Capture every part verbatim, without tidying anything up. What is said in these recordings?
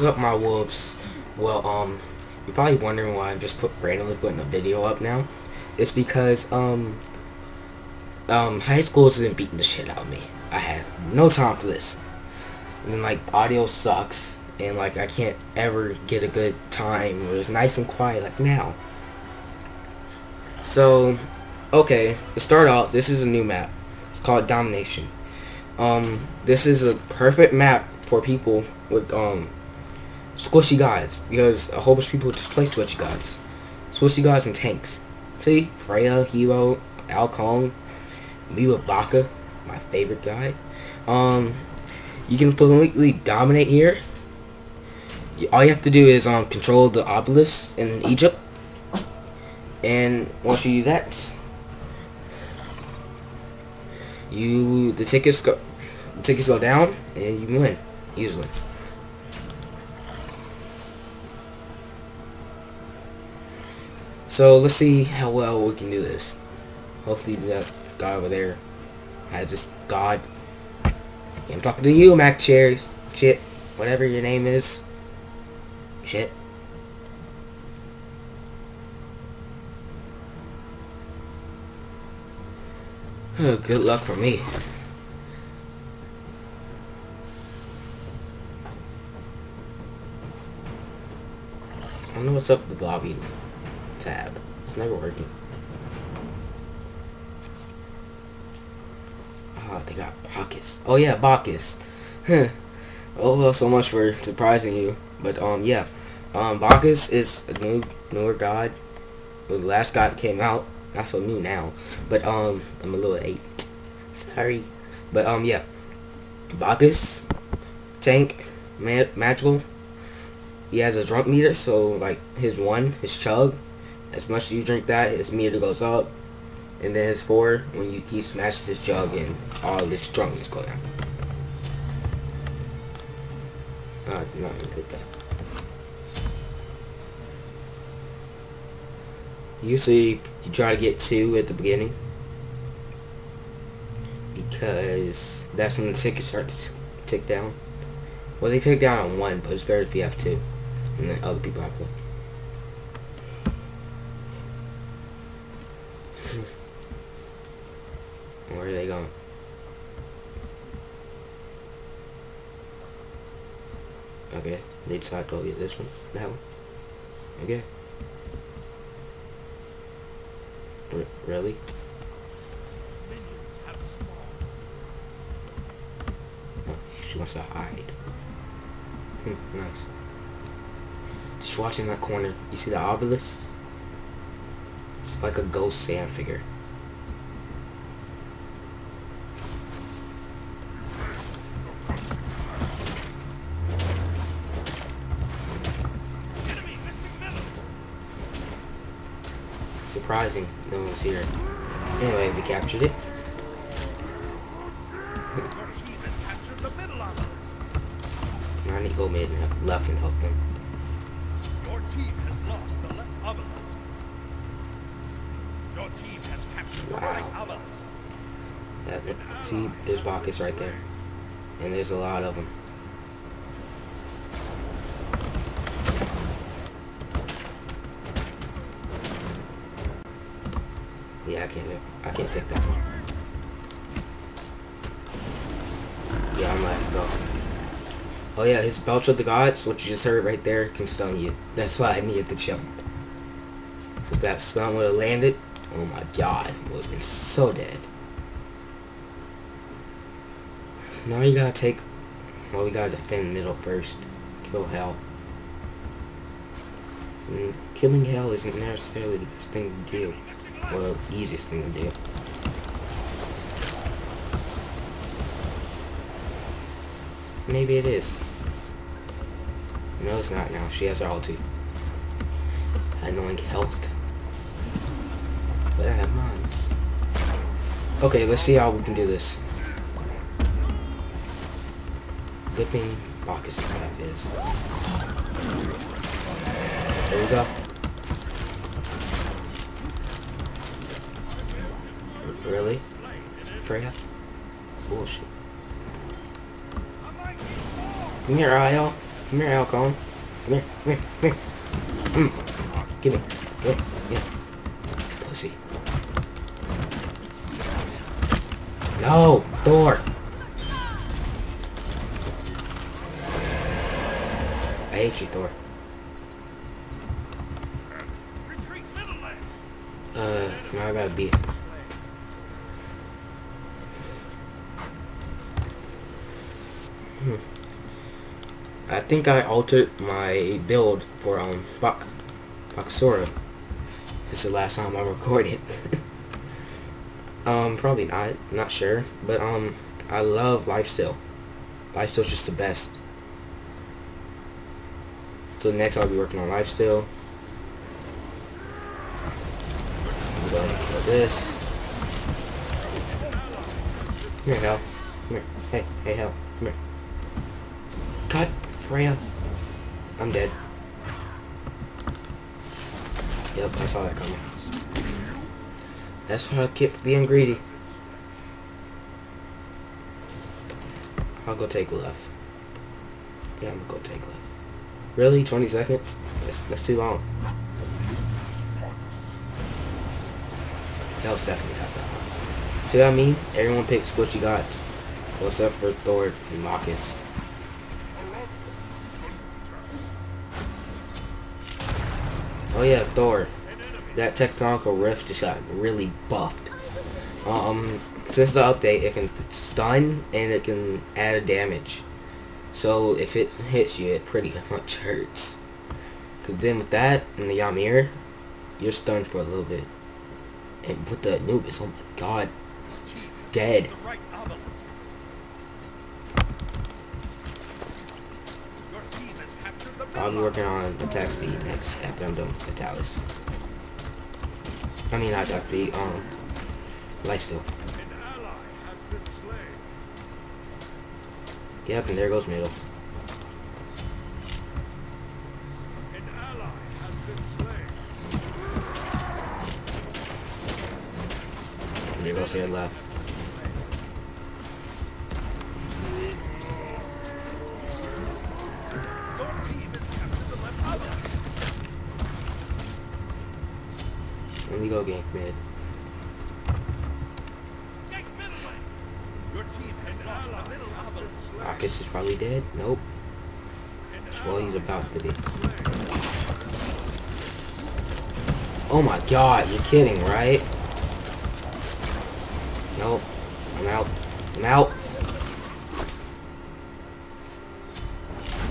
what's up, my wolves? Well, um, you're probably wondering why I'm just put randomly putting a video up now. It's because, um, um, high school's been beating the shit out of me. I have no time for this. And then, like, audio sucks, and, like, I can't ever get a good time where it's nice and quiet, like, now. So, okay, to start out, this is a new map. It's called Domination. Um, this is a perfect map for people with, um, squishy guys, because a whole bunch of people just play squishy guys. Squishy guys and tanks. See? Freya, Hero, Alcone, Mewabaka, my favorite guy. Um, you can completely dominate here. All you have to do is um control the obelisk in Egypt, and once you do that, you the tickets go the tickets go down, and you win usually. So let's see how well we can do this. Hopefully that guy over there has this god. I'm talking to you, Mac Chairs. Shit, whatever your name is. Shit. Oh, good luck for me. I don't know what's up with the lobby tab. It's never working. Ah, they got Bacchus. Oh yeah, Bacchus. Huh. Oh well, so much for surprising you. But um yeah. Um Bacchus is a new newer god. The last god came out. Not so new now. But um I'm a little eight. Sorry. But um yeah. Bacchus tank ma magical. He has a drunk meter, so like his one, his chug. As much as you drink that, his meter goes up, and then his four when you, he smashes his jug and all this drunkenness goes down. Uh, not even good that. Usually you try to get two at the beginning because that's when the tickets start to tick down. Well, they tick down on one, but it's better if you have two, and then other people have one. Where are they going? Okay, they decide to go get this one, that one. Okay. R really? Oh, she wants to hide. Hmm, nice. Just watching that corner. You see the obelisk? It's like a ghost sand figure. Surprising, no one's here. Anyway, we captured it. Now I need to go mid and left and hook them. Your team has lost the left obelisk. Your team has captured wow. the right obelisk. That, see, there's Bacchus right there, and there's a lot of them. Yeah, I can't. I can't take that one. Yeah, I'm letting him go. Oh yeah, his belch of the gods, what you just heard right there, can stun you. That's why I needed the jump. So if that stun would have landed, oh my god, it would have been so dead. Now you gotta take. Well, we gotta defend middle first. Kill Hel. And killing Hel isn't necessarily the best thing to do. Well, easiest thing to do. Maybe it is. No, it's not now. She has her ulti. Annoying health. But I have mine. Okay, let's see how we can do this. Good thing Bacchus' path is. There we go. Really? Freya? Bullshit. Come here, I O. Come here, Alcone. Come here, come here, come here. Mm. Give me. Come here, yeah. Pussy. No! Thor! I hate you, Thor. Uh, now I gotta be. Hmm. I think I altered my build for um Bakasura. This is the last time I recorded. um, probably not, not sure. But um, I love Lifesteal. Lifesteal's just the best. So next I'll be working on Lifesteal. I'm going to kill this. Come here, Hel. Come here. Hey, hey, Hel. Come here. Cut. Freya. I'm dead. Yep, I saw that coming. That's why I kept being greedy. I'll go take left. Yeah, I'm gonna go take left. Really? twenty seconds? That's, that's too long. That was definitely not that long. See what I mean? Everyone picks what you got. Except for Thor and Bacchus. Oh yeah, Thor. That technological rift just got really buffed. Um, since the update, it can stun and it can add a damage. So if it hits you, it pretty much hurts. Cause then with that and the Ymir, you're stunned for a little bit. And with the Anubis, oh my god, it's dead. I'll be working on attack speed next after I'm done with the Talus. I mean not attack speed, um Lifesteal. Yep, and there goes middle. An ally has been slain. And there goes their left. Let me go gank mid. Bacchus is probably dead. Nope. That's well he's about to be. Oh my god, you're kidding, right? Nope. I'm out. I'm out.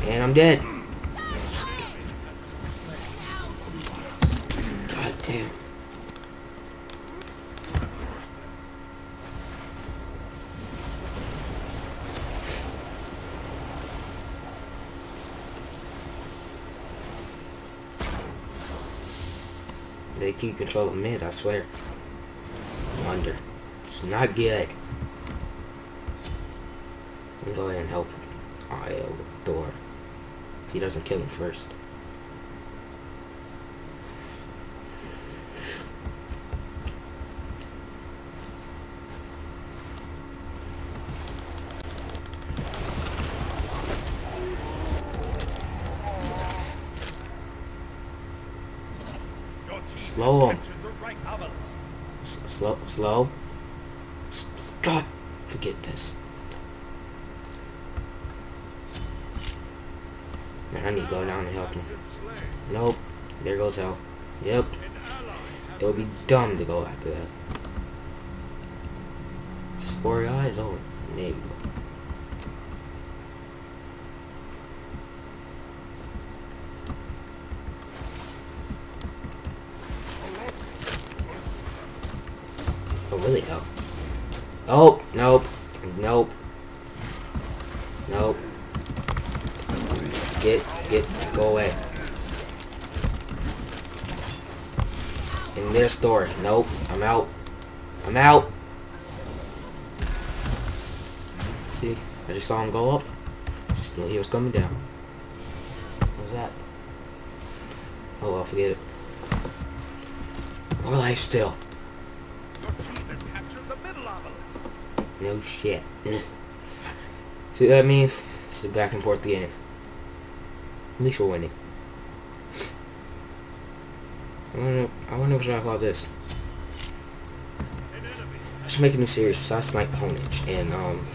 And I'm dead. God damn. They keep control of mid, I swear. Wonder. It's not good. I'm going to go ahead and help I O with Thor. If he doesn't kill him first. Slow him. Slow, slow. God, forget this. Man, I need to go down and help him. Nope. There goes Hel. Yep. It would be dumb to go after that. It's four guys over. Maybe. Really help. Oh, nope. Nope. Nope. Get, get, go away. And there's Thor. Nope. I'm out. I'm out. See? I just saw him go up. Just knew he was coming down. What was that? Oh, I'll forget it. More Lifesteal. No shit. See what I mean? It's a back and forth game. Neutral winning. I wonder, I wonder if I allow this. I should make a new series besides my opponent and um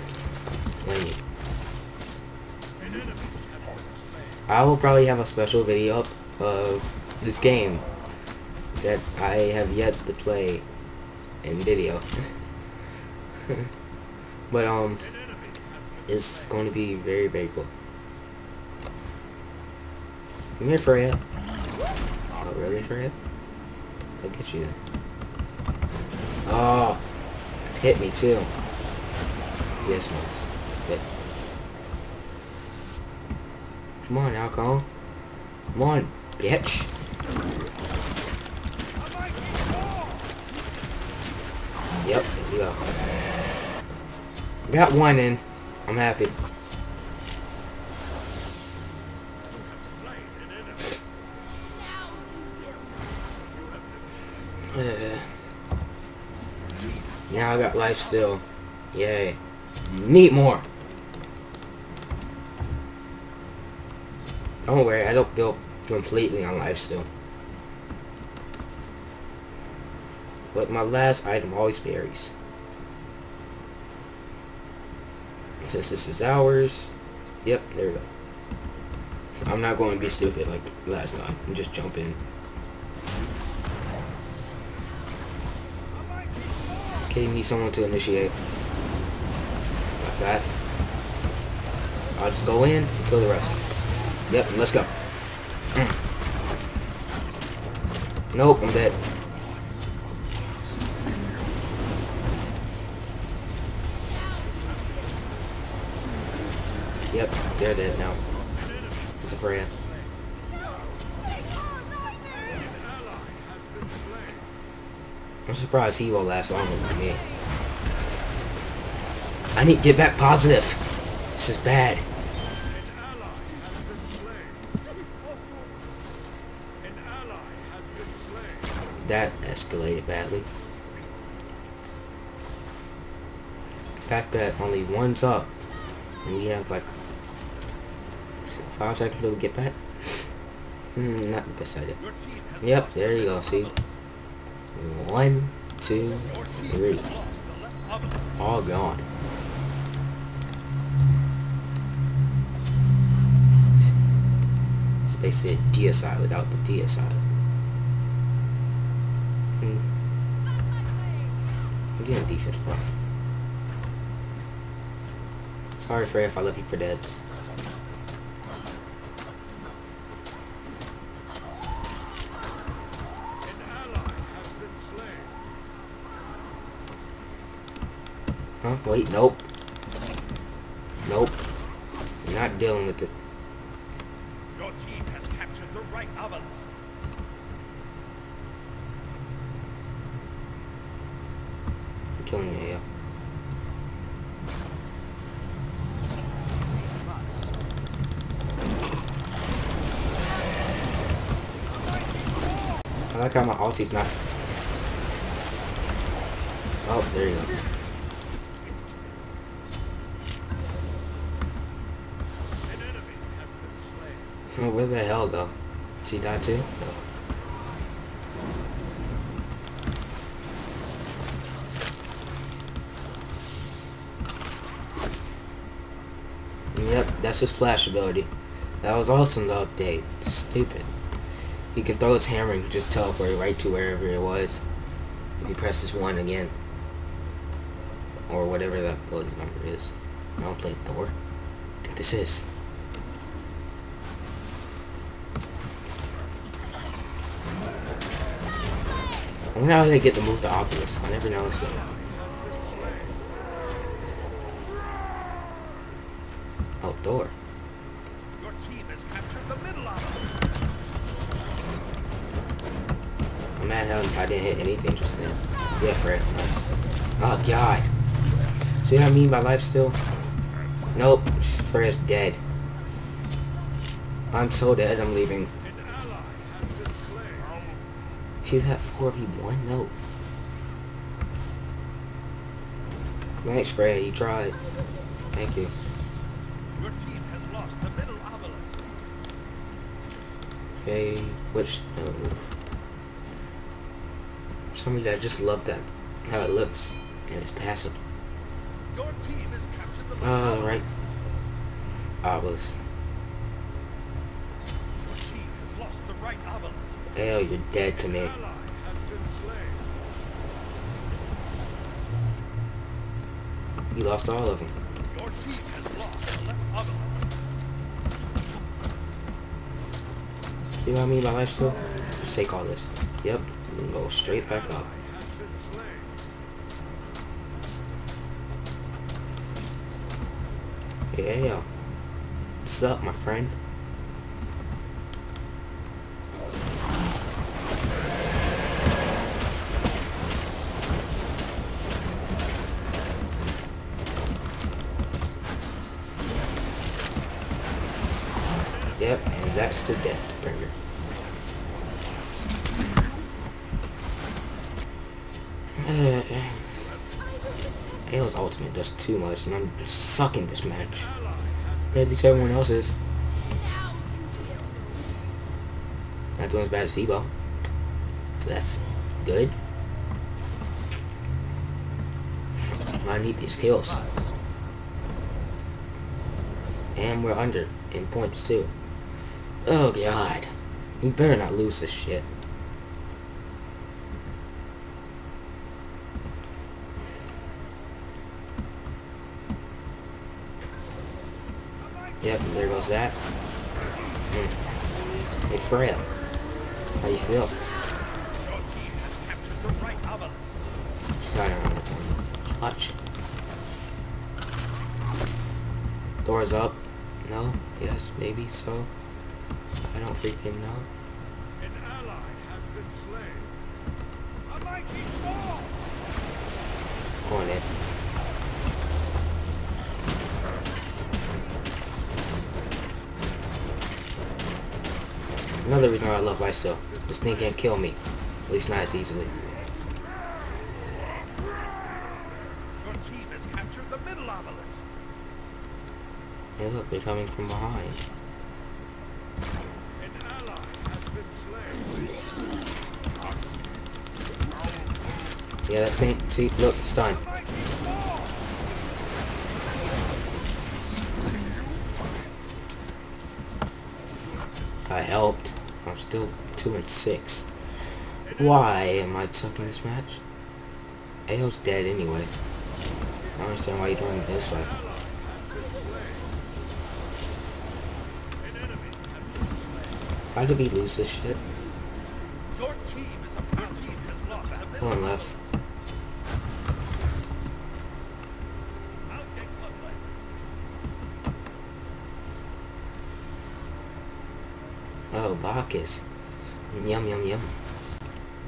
winning. I will probably have a special video up of this game that I have yet to play in video. But um it's going to be very, very cool. Come here, Freya. Oh, really, Freya? I'll get you then. Oh, hit me too. Yes, man. Hit. Come on, Alcone. Come on, bitch. Yep, there we go. Got one in. I'm happy. Uh, now I got life still. Yay. Need more. Don't worry, I don't build completely on life still. But my last item always varies. Since this is ours, yep, there we go. So I'm not going to be stupid like last time. I'm just jumping. Okay, need someone to initiate. Like that. I'll just go in and kill the rest. Yep, let's go. Mm. Nope, I'm dead. Yep, they're dead now. It's a Freya. I'm surprised he won't last longer than me. I need to get back positive. This is bad. That escalated badly. The fact that only one's up and we have like five seconds till we get back. Hmm, not the best idea. Yep, there you go, see? One, two, three. All gone. It's basically a D S I without the D S I. Hmm. I'm getting defense buff. Sorry, Freya, if I left you for dead. Huh? Wait, nope. Nope. You're not dealing with it. Your team has captured the right Obelisk. I'm killing you, yeah. I like how my ulti's not. Oh, there you go. Oh, where the hell though? She died too? No. Yep, that's his flash ability. That was awesome to update. Stupid. He can throw his hammer and just teleport right to wherever it was. If he presses one again. Or whatever that ability number is. I don't play Thor. I think this is. I wonder how they get to move the Obelisk. I never noticed that. Oh, Thor. Your team has captured the middle Obelisk. I'm mad how I didn't hit anything just then. Yeah, Fred. Nice. Oh God. See what I mean by life still? Nope. Fred's dead. I'm so dead. I'm leaving. She had four v one? No. Thanks, Freya. You tried. Thank you. Your team has lost the middle Obelisk. Okay, which um, for some reason I just love that how it looks and it's passive. Your team has captured the oh right. Obelisk. Right, Hell, you're dead to me. You lost all of them. Your team has lost left. See what I mean by life slow? Let's take all this. Yep, you can go straight back up. Hey, yeah. What's up, my friend? Yep, and that's the death bringer. Hale's ultimate does too much, and I'm sucking this match. At least everyone else is. Not doing as bad as Ebo. So that's good. I need these kills. And we're under in points too. Oh god. We better not lose this shit. Yep, there goes that. Mm. Hey Freya, how you feel? She's not around that one. Clutch. Door's up. No? Yes, maybe so. I don't freaking know. An ally has been slain. A mighty fall. Go on in. Another reason why I love lifesteal. This thing can't kill me. At least not as easily. Your team has captured the middle obelisk. Hey look, they're coming from behind. An ally has been slain. Yeah, that thing, see, look, it's done. I helped. I'm still two and six. Why am I sucking this match? Ale's dead anyway. I don't understand why you joined this like. How did we lose this shit? Your team is a your team has lost a One left. I'll take oh, Bacchus. Yum yum yum.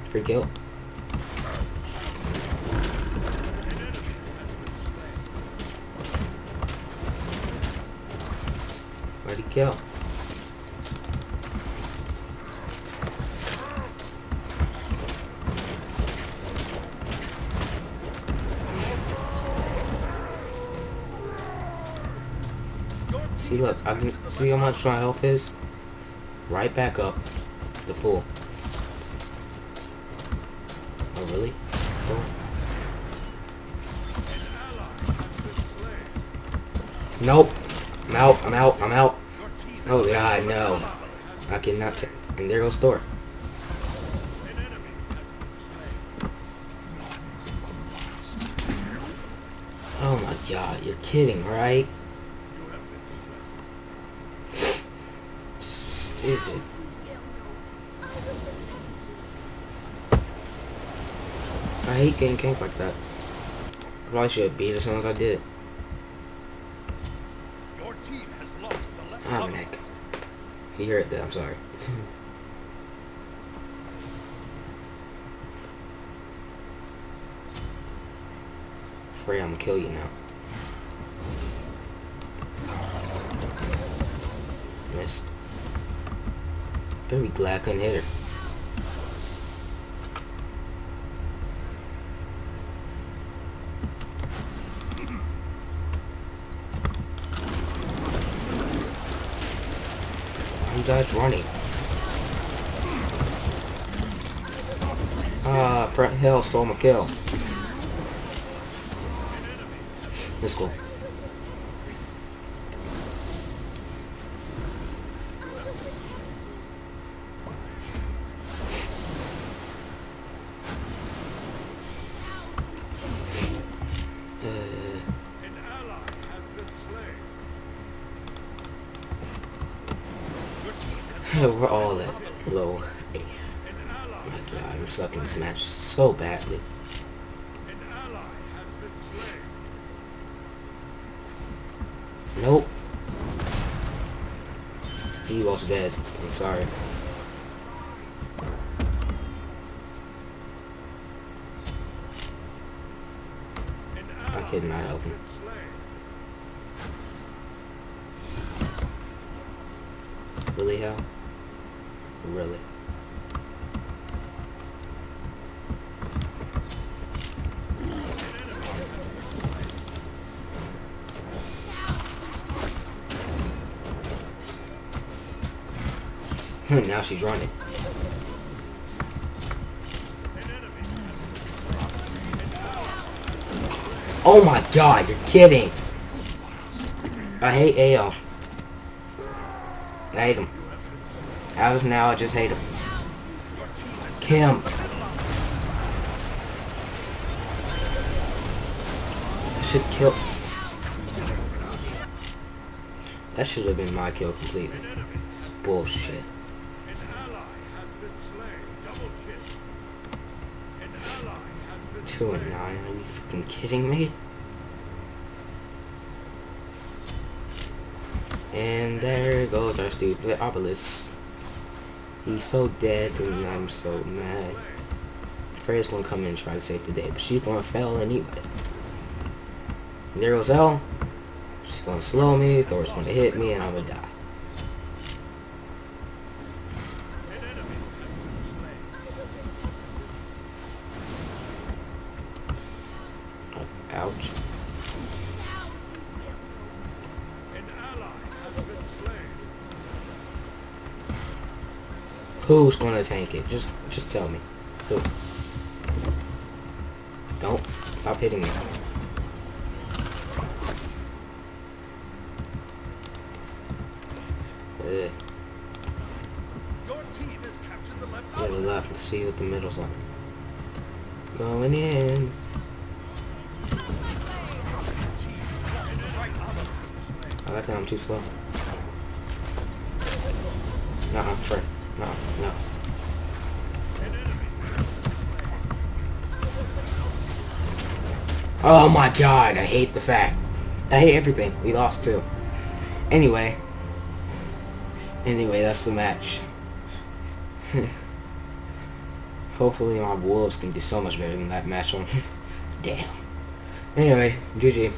Free kill. Where'd he kill? See, look, I can see how much my health is. Right back up, the full. Oh really? Oh. Nope. I'm out. I'm out. I'm out. Oh god, no. I cannot. T and there goes Thor. Oh my god, you're kidding, right? Stupid. I hate getting ganked like that. Probably should have beat as soon as I did. Your team has lost the left. Ah, neck. If you hear it, then I'm sorry. Free, I'm gonna kill you now. Missed. Very glad I couldn't hit her. Why are you guys running? Ah, uh, Hel stole my kill. That's cool. We're all at low. Oh my god, I'm sucking this match so badly. Nope. He was dead. I'm sorry. I could not help him. Really, Hel? Really? Now she's running. Oh my god, you're kidding! I hate A O. I hate him. As of now, I just hate him. Kim. I should kill. That should have been my kill completely. It's bullshit. Two and nine? Are you fucking kidding me? And there goes our stupid Obelisk. He's so dead, and I'm so mad. Freya's gonna come in and try to save the day, but she's gonna fail anyway. And there goes Hel. She's gonna slow me. Thor's gonna hit me, and I'm gonna die. Ouch. Who's gonna tank it? Just just tell me. Who? Don't stop hitting me. Ugh. Go to the left and see what the middle's like. Going in. I like how I'm too slow. Nah, I'm trying. No, no. Oh my god, I hate the fact. I hate everything. We lost too. Anyway. Anyway, that's the match. Hopefully my wolves can be so much better than that match on. Damn. Anyway, G G.